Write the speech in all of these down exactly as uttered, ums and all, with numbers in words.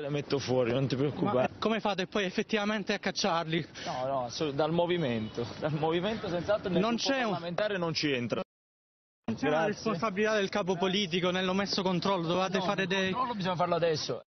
te le metto fuori, non ti preoccupare. Ma come fate poi effettivamente a cacciarli? No, no, so, dal movimento, dal movimento senz'altro nel non gruppo c'è parlamentare un... non ci entra. Non c'è una responsabilità del capo politico nell'omesso controllo, dovevate no, fare dei... il controllo bisogna farlo adesso.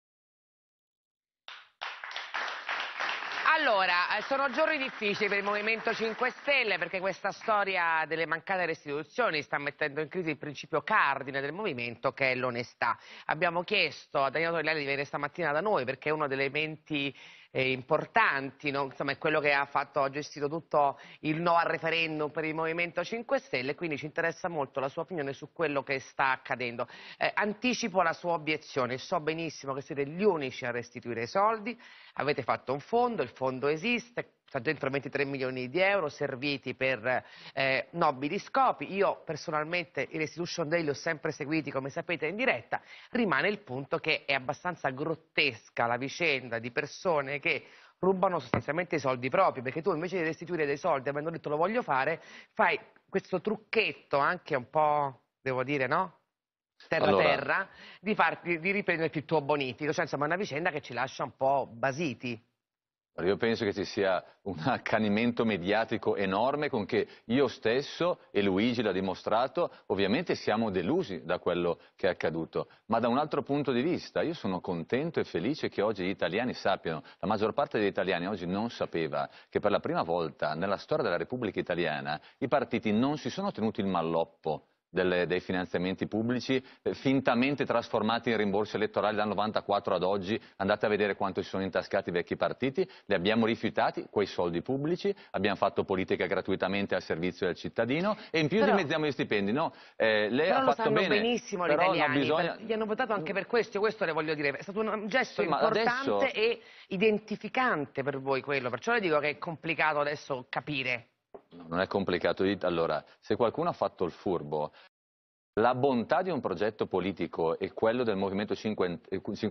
Allora, sono giorni difficili per il Movimento cinque Stelle perché questa storia delle mancate restituzioni sta mettendo in crisi il principio cardine del Movimento, che è l'onestà. Abbiamo chiesto a Danilo Toninelli di venire stamattina da noi perché è uno degli elementi eh, importanti, no? Insomma, è quello che ha, fatto, ha gestito tutto il no al referendum per il Movimento cinque Stelle, quindi ci interessa molto la sua opinione su quello che sta accadendo. Eh, anticipo la sua obiezione, so benissimo che siete gli unici a restituire i soldi, avete fatto un fondo, il fondo Il fondo esiste, sta dentro ventitré milioni di euro serviti per eh, nobili scopi. Io personalmente i Restitution Day li ho sempre seguiti, come sapete, in diretta. Rimane il punto che è abbastanza grottesca la vicenda di persone che rubano sostanzialmente i soldi propri, perché tu invece di restituire dei soldi, avendo detto lo voglio fare, fai questo trucchetto anche un po', devo dire, no? terra terra, allora... di, far, di, di riprenderti il tuo bonifico. Cioè, insomma, è una vicenda che ci lascia un po' basiti. Io penso che ci sia un accanimento mediatico enorme con che io stesso, e Luigi l'ha dimostrato, ovviamente siamo delusi da quello che è accaduto. Ma da un altro punto di vista, io sono contento e felice che oggi gli italiani sappiano, la maggior parte degli italiani oggi non sapeva, che per la prima volta nella storia della Repubblica Italiana i partiti non si sono tenuti il malloppo Delle, dei finanziamenti pubblici eh, fintamente trasformati in rimborsi elettorali dal novantaquattro ad oggi. Andate a vedere quanto si sono intascati i vecchi partiti, li abbiamo rifiutati quei soldi pubblici, abbiamo fatto politica gratuitamente al servizio del cittadino e in più però, dimezziamo gli stipendi. No, eh, lei però ha fatto lo sanno bene, benissimo gli italiani, bisogna... gli hanno votato anche per questo, questo le voglio dire, è stato un gesto sì, importante adesso... e identificante per voi quello, perciò le dico che è complicato adesso capire. Non è complicato. Allora, se qualcuno ha fatto il furbo, la bontà di un progetto politico e quello del Movimento cinque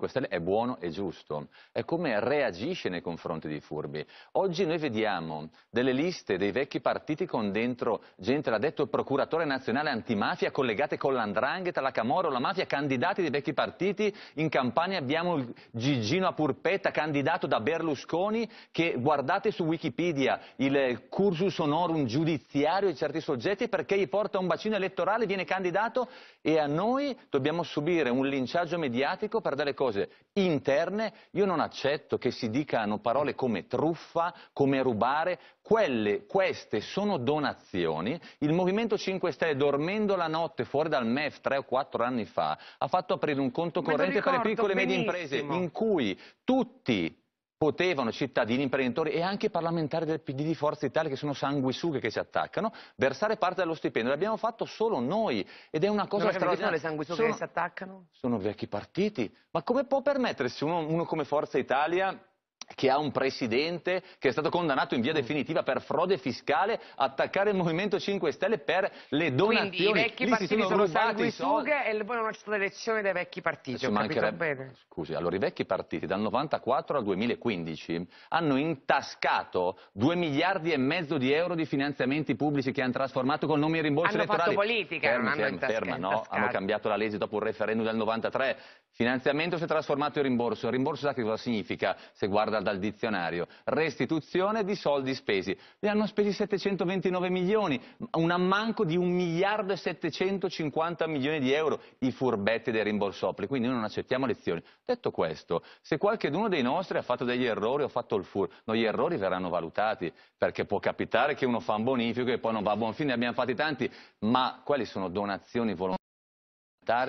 Stelle è buono e giusto. È come reagisce nei confronti dei furbi. Oggi noi vediamo delle liste dei vecchi partiti con dentro gente, l'ha detto il procuratore nazionale antimafia, collegate con l'andrangheta, la Camorra o la mafia, candidati dei vecchi partiti. In Campania abbiamo Gigino a Purpetta, candidato da Berlusconi, che guardate su Wikipedia il cursus honorum giudiziario di certi soggetti perché gli porta un bacino elettorale, viene candidato. E a noi dobbiamo subire un linciaggio mediatico per delle cose interne. Io non accetto che si dicano parole come truffa, come rubare. Quelle, queste sono donazioni. Il Movimento cinque Stelle, dormendo la notte fuori dal M E F tre o quattro anni fa, ha fatto aprire un conto corrente per le piccole e medie imprese in cui tutti potevano, cittadini, imprenditori e anche parlamentari del P D di Forza Italia, che sono sanguisughe che si attaccano, versare parte dello stipendio. L'abbiamo fatto solo noi ed è una cosa straordinaria. Le sanguisughe sono, che si attaccano? Sono vecchi partiti. Ma come può permettersi uno, uno come Forza Italia, che ha un presidente che è stato condannato in via definitiva per frode fiscale, attaccare il Movimento cinque Stelle per le donazioni? Quindi i vecchi Lì partiti sono, sono sanguisughe e poi non c'è stata l'elezione dei vecchi partiti, ho capito bene? Scusi, allora i vecchi partiti dal novantaquattro al duemilaquindici hanno intascato due miliardi e mezzo di euro di finanziamenti pubblici che hanno trasformato con nomi e rimborsi hanno elettorali. Hanno fatto politica, fermi, non hanno fermi, ferma, no? Hanno cambiato la legge dopo un referendum del novantatré. Finanziamento si è trasformato in rimborso. Il rimborso sa che cosa significa, se guarda dal dizionario? Restituzione di soldi spesi. Ne hanno spesi settecentoventinove milioni, un ammanco di un miliardo e settecentocinquanta milioni di euro, i furbetti dei rimborsopoli. Quindi noi non accettiamo lezioni. Detto questo, se qualcuno dei nostri ha fatto degli errori o ha fatto il furbo, no, gli errori verranno valutati, perché può capitare che uno fa un bonifico e poi non va a buon fine, ne abbiamo fatti tanti, ma quali sono donazioni volontarie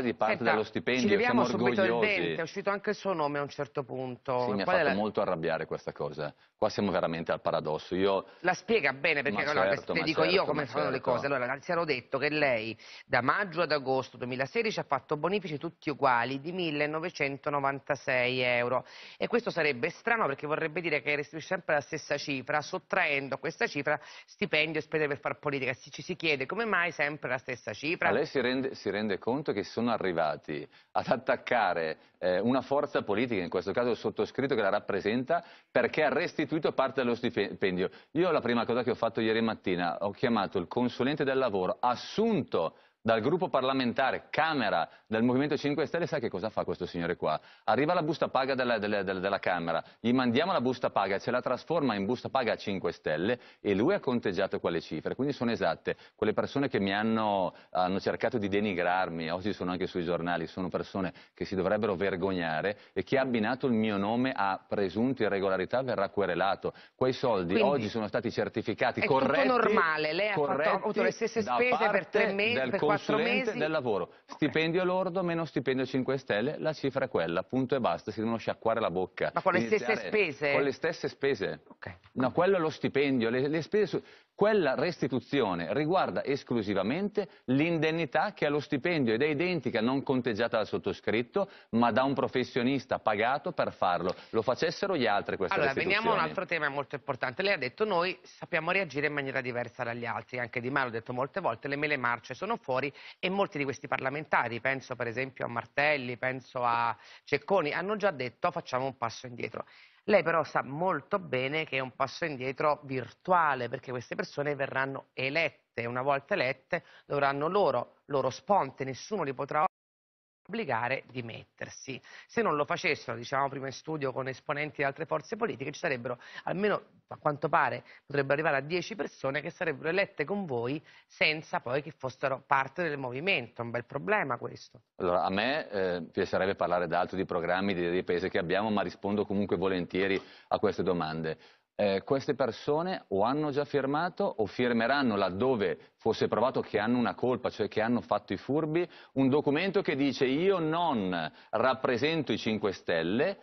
di parte Senta, dello stipendio, siamo orgogliosi. Il dente, è uscito anche il suo nome a un certo punto. Sì, mi ha fatto la... molto arrabbiare questa cosa. Qua siamo veramente al paradosso. Io... La spiega bene, perché no, certo, no, le dico certo, io come certo. fanno le cose. Allora, si hanno detto che lei da maggio ad agosto duemilasedici ha fatto bonifici tutti uguali di millenovecentonovantasei euro. E questo sarebbe strano perché vorrebbe dire che restituisce sempre la stessa cifra, sottraendo a questa cifra stipendio e spese per far politica. Si, ci si chiede come mai sempre la stessa cifra. Ma lei si rende, si rende conto che sono arrivati ad attaccare eh, una forza politica, in questo caso il sottoscritto che la rappresenta, perché ha restituito parte dello stipendio. Io la prima cosa che ho fatto ieri mattina, ho chiamato il consulente del lavoro assunto dal gruppo parlamentare Camera del Movimento cinque Stelle, sa che cosa fa questo signore qua? Arriva la busta paga della, della, della, della Camera, gli mandiamo la busta paga, ce la trasforma in busta paga cinque Stelle e lui ha conteggiato quelle cifre, quindi sono esatte. Quelle persone che mi hanno, hanno cercato di denigrarmi, oggi sono anche sui giornali, sono persone che si dovrebbero vergognare, e chi ha abbinato il mio nome a presunte irregolarità verrà querelato. Quei soldi quindi oggi sono stati certificati corretti. È tutto normale, lei ha fatto le stesse spese per tre mesi, per quattro mesi del lavoro. Stipendio lordo meno stipendio cinque Stelle, la cifra è quella, punto e basta, si devono sciacquare la bocca. Ma con le stesse spese? Con le stesse spese. Okay. No, quello è lo stipendio, le, le spese su... Quella restituzione riguarda esclusivamente l'indennità che è lo stipendio ed è identica, non conteggiata dal sottoscritto, ma da un professionista pagato per farlo. Lo facessero gli altri questa allora, restituzione. Allora, veniamo a un altro tema molto importante. Lei ha detto noi sappiamo reagire in maniera diversa dagli altri, anche Di Maio l'ho detto molte volte, le mele marce sono fuori e molti di questi parlamentari, penso per esempio a Martelli, penso a Cecconi, hanno già detto facciamo un passo indietro. Lei però sa molto bene che è un passo indietro virtuale, perché queste persone verranno elette, una volta elette dovranno loro, loro sponte, nessuno li potrà obbligare di mettersi. Se non lo facessero, diciamo prima in studio con esponenti di altre forze politiche, ci sarebbero almeno, a quanto pare, potrebbero arrivare a dieci persone che sarebbero elette con voi senza poi che fossero parte del movimento. È un bel problema questo. Allora, a me eh, piacerebbe parlare d'altro, di programmi, di, di paesi che abbiamo, ma rispondo comunque volentieri a queste domande. Eh, queste persone o hanno già firmato o firmeranno, laddove fosse provato che hanno una colpa, cioè che hanno fatto i furbi, un documento che dice io non rappresento i cinque Stelle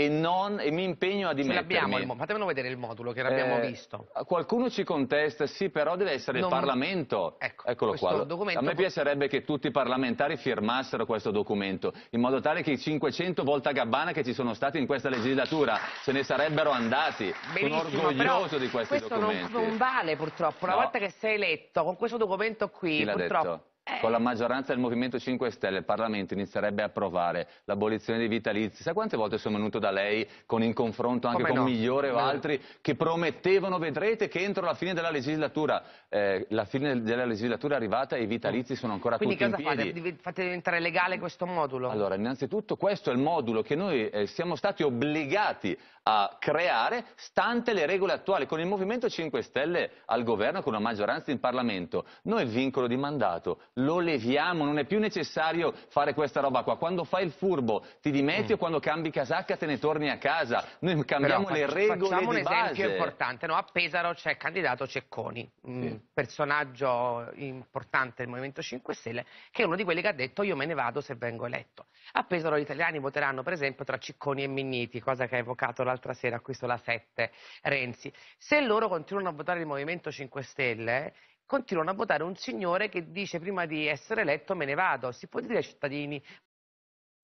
e, non, e mi impegno a dimettermi. Fatemelo vedere il modulo che l'abbiamo eh, visto. Qualcuno ci contesta, sì, però deve essere non... il Parlamento. Ecco, eccolo qua. Documento... A me piacerebbe che tutti i parlamentari firmassero questo documento, in modo tale che i cinquecento volta gabbana che ci sono stati in questa legislatura se ne sarebbero andati. Benissimo, sono orgoglioso di questi questo documenti. Questo non vale purtroppo. Una no. volta che sei eletto con questo documento qui, purtroppo... Detto? Con la maggioranza del Movimento cinque Stelle il Parlamento inizierebbe a approvare l'abolizione dei vitalizi. Sai quante volte sono venuto da lei con in confronto anche Come con no. Migliore o no. altri che promettevano, vedrete, che entro la fine della legislatura, eh, la fine della legislatura è arrivata e i vitalizi sono ancora Quindi tutti in piedi. Quindi cosa fate? Fate diventare legale questo modulo? Allora, innanzitutto questo è il modulo che noi eh, siamo stati obbligati a creare stante le regole attuali. Con il Movimento cinque Stelle al governo, con la maggioranza in Parlamento, noi il vincolo di mandato lo leviamo, non è più necessario fare questa roba qua. Quando fai il furbo ti dimetti mm. o quando cambi casacca te ne torni a casa. Noi cambiamo Però, le regole facciamo di base. Facciamo un esempio importante, no? A Pesaro c'è il candidato Cecconi, un sì. personaggio importante del Movimento cinque Stelle, che è uno di quelli che ha detto io me ne vado se vengo eletto. A Pesaro gli italiani voteranno per esempio tra Cicconi e Minniti, cosa che ha evocato l'altra sera a questo la sette Renzi. Se loro continuano a votare il Movimento cinque Stelle... continuano a votare un signore che dice prima di essere eletto me ne vado. Si può dire ai cittadini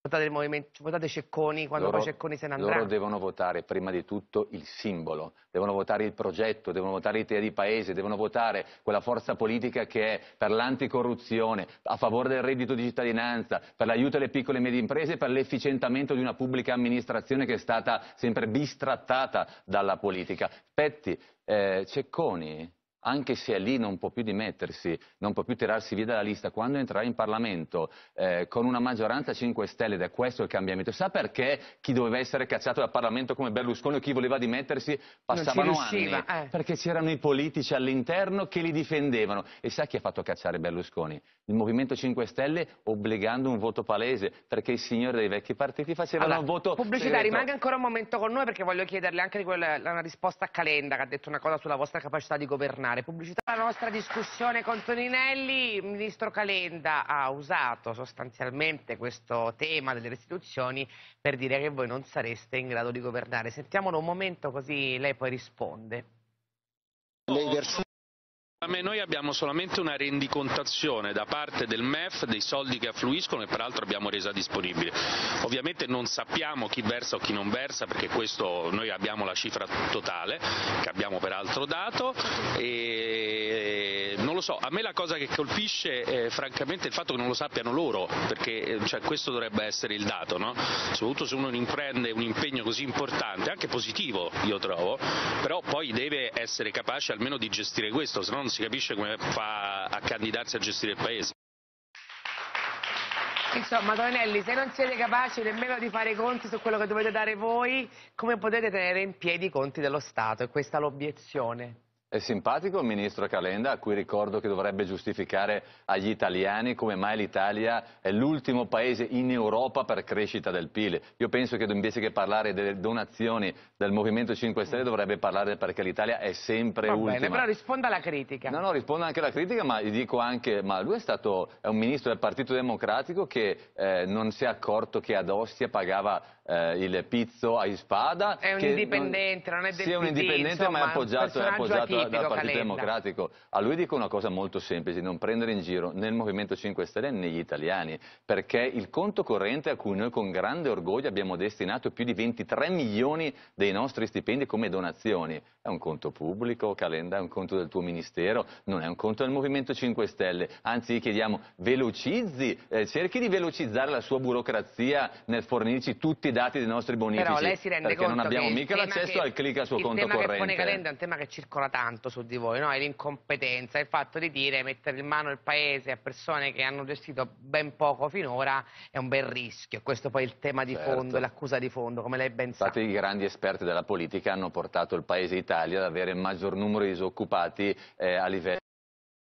votate, il movimento, votate Cecconi quando poi Cecconi se ne andrà? Loro devono votare prima di tutto il simbolo, devono votare il progetto, devono votare l'idea di paese, devono votare quella forza politica che è per l'anticorruzione, a favore del reddito di cittadinanza, per l'aiuto alle piccole e medie imprese e per l'efficientamento di una pubblica amministrazione che è stata sempre bistrattata dalla politica. Petti, eh, Cecconi... anche se è lì non può più dimettersi, non può più tirarsi via dalla lista, quando entrerà in Parlamento eh, con una maggioranza cinque Stelle, ed è questo il cambiamento. Sa perché chi doveva essere cacciato dal Parlamento come Berlusconi o chi voleva dimettersi passavano anni? Eh. Perché c'erano i politici all'interno che li difendevano. E sa chi ha fatto cacciare Berlusconi? Il Movimento cinque Stelle, obbligando un voto palese, perché i signori dei vecchi partiti facevano allora, un voto pubblicità, segreto. Rimanga ancora un momento con noi perché voglio chiederle anche di quella, una risposta a Calenda che ha detto una cosa sulla vostra capacità di governare. Pubblicità la nostra discussione con Toninelli. Il ministro Calenda ha usato sostanzialmente questo tema delle restituzioni per dire che voi non sareste in grado di governare. Sentiamolo un momento così lei poi risponde. Noi abbiamo solamente una rendicontazione da parte del M E F dei soldi che affluiscono e peraltro abbiamo resa disponibile. Ovviamente non sappiamo chi versa o chi non versa perché questo noi abbiamo la cifra totale che abbiamo peraltro dato e non lo so, a me la cosa che colpisce è, francamente è il fatto che non lo sappiano loro perché cioè, questo dovrebbe essere il dato, no? Soprattutto se uno imprende un impegno così importante, anche positivo io trovo, però poi deve essere capace almeno di gestire questo, se no non si capisce come fa a candidarsi a gestire il paese. Insomma, Toninelli, se non siete capaci nemmeno di fare i conti su quello che dovete dare voi, come potete tenere in piedi i conti dello Stato? E questa è l'obiezione. È simpatico il ministro Calenda, a cui ricordo che dovrebbe giustificare agli italiani come mai l'Italia è l'ultimo paese in Europa per crescita del P I L. Io penso che invece che parlare delle donazioni del Movimento cinque Stelle dovrebbe parlare perché l'Italia è sempre Va ultima. Va bene, però risponda alla critica. No, no, rispondo anche alla critica, ma gli dico anche, ma lui è stato è un ministro del Partito Democratico che eh, non si è accorto che ad Ostia pagava eh, il pizzo a Ispada. È un indipendente, non, non è del P D. Sì, è un indipendente, insomma, ma è appoggiato, è appoggiato dal Partito Calenda. Democratico. A lui dico una cosa molto semplice, non prendere in giro né il Movimento cinque Stelle né gli italiani, perché il conto corrente a cui noi con grande orgoglio abbiamo destinato più di ventitré milioni dei nostri stipendi come donazioni, è un conto pubblico, Calenda, è un conto del tuo ministero, non è un conto del Movimento cinque Stelle, anzi gli chiediamo velocizzi, eh, cerchi di velocizzare la sua burocrazia nel fornirci tutti i dati dei nostri bonifici, però lei si rende perché conto non abbiamo mica l'accesso al click al suo conto corrente. Il tema che pone Calenda è un tema che circola tanto su di voi, no? È l'incompetenza, il fatto di dire mettere in mano il paese a persone che hanno gestito ben poco finora è un bel rischio, questo poi è il tema di certo. fondo, l'accusa di fondo, come lei ben sa. Infatti i grandi esperti della politica hanno portato il paese Italia ad avere il maggior numero di disoccupati eh, a livello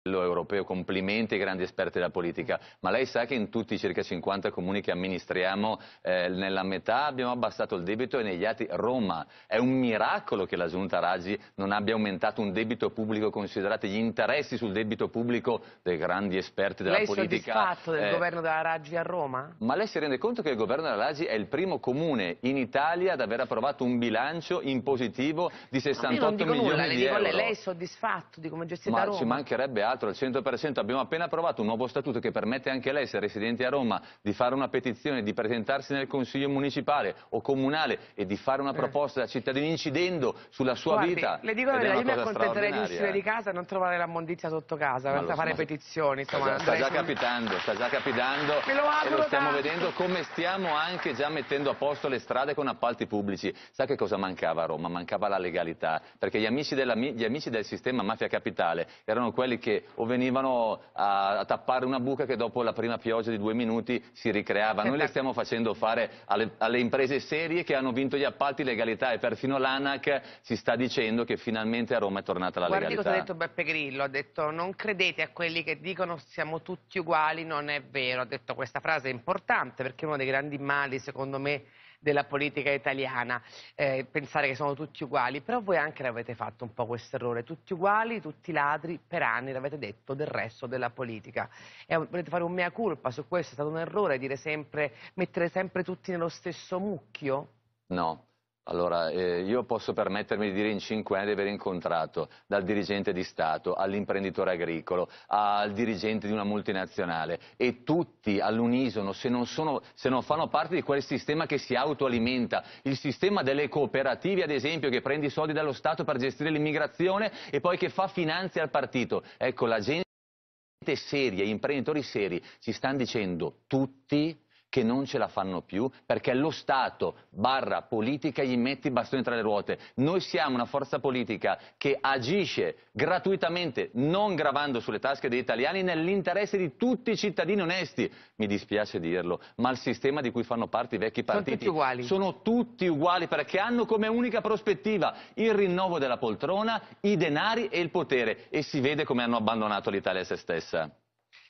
europeo, complimenti ai grandi esperti della politica, ma lei sa che in tutti i circa cinquanta comuni che amministriamo eh, nella metà abbiamo abbassato il debito e negli altri Roma, è un miracolo che la giunta Raggi non abbia aumentato un debito pubblico, considerate gli interessi sul debito pubblico dei grandi esperti della lei politica. Lei è soddisfatto del eh, governo della Raggi a Roma? Ma lei si rende conto che il governo della Raggi è il primo comune in Italia ad aver approvato un bilancio in positivo di sessantotto milioni di euro. Lei, lei è soddisfatto di come gestite Roma? Ma ci mancherebbe altro. Al cento per cento abbiamo appena approvato un nuovo statuto che permette anche a lei, se residenti a Roma, di fare una petizione, di presentarsi nel consiglio municipale o comunale e di fare una proposta da cittadino incidendo sulla sua Guardi, vita. Le dico io mi accontenterei di uscire di casa e non trovare la mondizia sotto casa, ma senza fare ma... petizioni. Insomma, sta, già, sta già capitando, sta già capitando me lo e lo stiamo tanto. vedendo come stiamo anche già mettendo a posto le strade con appalti pubblici. Sa che cosa mancava a Roma? Mancava la legalità, perché gli amici, della, gli amici del sistema mafia capitale erano quelli che o venivano a, a tappare una buca che dopo la prima pioggia di due minuti si ricreava. Noi le stiamo facendo fare alle, alle imprese serie che hanno vinto gli appalti legalità e perfino l'ANAC si sta dicendo che finalmente a Roma è tornata la Guardi legalità. Guardi cosa ha detto Beppe Grillo, ha detto non credete a quelli che dicono siamo tutti uguali, non è vero, ha detto questa frase importante perché è uno dei grandi mali secondo me della politica italiana, eh, pensare che sono tutti uguali, però voi anche l'avete fatto un po' questo errore, tutti uguali, tutti ladri, per anni l'avete detto del resto della politica, e volete fare un mea culpa su questo, è stato un errore dire sempre, mettere sempre tutti nello stesso mucchio? No. Allora, eh, io posso permettermi di dire in cinque anni di aver incontrato dal dirigente di Stato all'imprenditore agricolo, al dirigente di una multinazionale e tutti all'unisono, se, se non fanno parte di quel sistema che si autoalimenta, il sistema delle cooperative ad esempio che prende i soldi dallo Stato per gestire l'immigrazione e poi che fa finanze al partito. Ecco, la gente seria, gli imprenditori seri ci stanno dicendo tutti che non ce la fanno più perché lo Stato barra politica gli mette i bastoni tra le ruote. Noi siamo una forza politica che agisce gratuitamente, non gravando sulle tasche degli italiani, nell'interesse di tutti i cittadini onesti. Mi dispiace dirlo, ma il sistema di cui fanno parte i vecchi partiti sono tutti uguali, sono tutti uguali perché hanno come unica prospettiva il rinnovo della poltrona, i denari e il potere, e si vede come hanno abbandonato l'Italia a se stessa.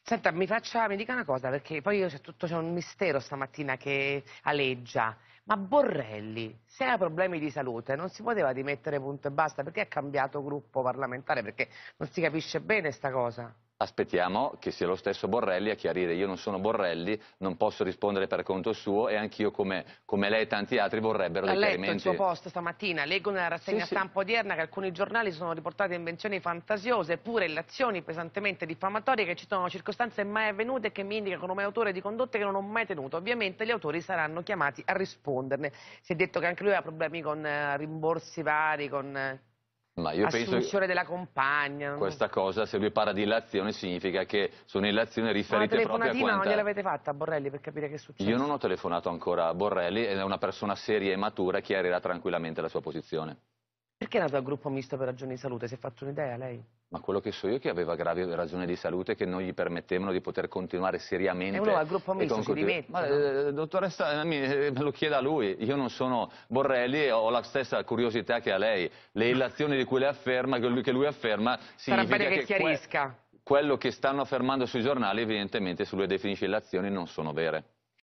Senta, mi, faccia, mi dica una cosa, perché poi io c'è tutto c'è un mistero stamattina che aleggia. Ma Borrelli, se ha problemi di salute, non si poteva dimettere punto e basta? Perché ha cambiato gruppo parlamentare? Perché non si capisce bene sta cosa. Aspettiamo che sia lo stesso Borrelli a chiarire. Io non sono Borrelli, non posso rispondere per conto suo e anch'io come, come lei e tanti altri vorrebbero dei chiarimenti. Ha letto il suo post stamattina, leggo nella rassegna sì, stampa sì. odierna che alcuni giornali sono riportati invenzioni fantasiose, pure illazioni pesantemente diffamatorie che citano circostanze mai avvenute e che mi indicano come autore di condotte che non ho mai tenuto. Ovviamente gli autori saranno chiamati a risponderne. Si è detto che anche lui aveva problemi con eh, rimborsi vari, con... Eh... Ma io penso che della compagna. Questa cosa, se lui parla di illazione, significa che sono illazioni riferite proprio a quanta... Ma la telefonatina non gliel'avete fatta a Borrelli per capire che è successo? Io non ho telefonato ancora a Borrelli, è una persona seria e matura, chiarirà tranquillamente la sua posizione. Perché è nato al gruppo misto per ragioni di salute? Si è fatto un'idea lei? Ma quello che so io è che aveva gravi ragioni di salute che non gli permettevano di poter continuare seriamente. E uno al gruppo misto si dimette. Ma no? eh, dottoressa, me lo chieda lui, io non sono Borrelli e ho la stessa curiosità che ha lei. Le illazioni di cui lei afferma, che lui afferma, significa sarà bene che, che chiarisca. Que- quello che stanno affermando sui giornali evidentemente sulle definizioni illazioni non sono vere.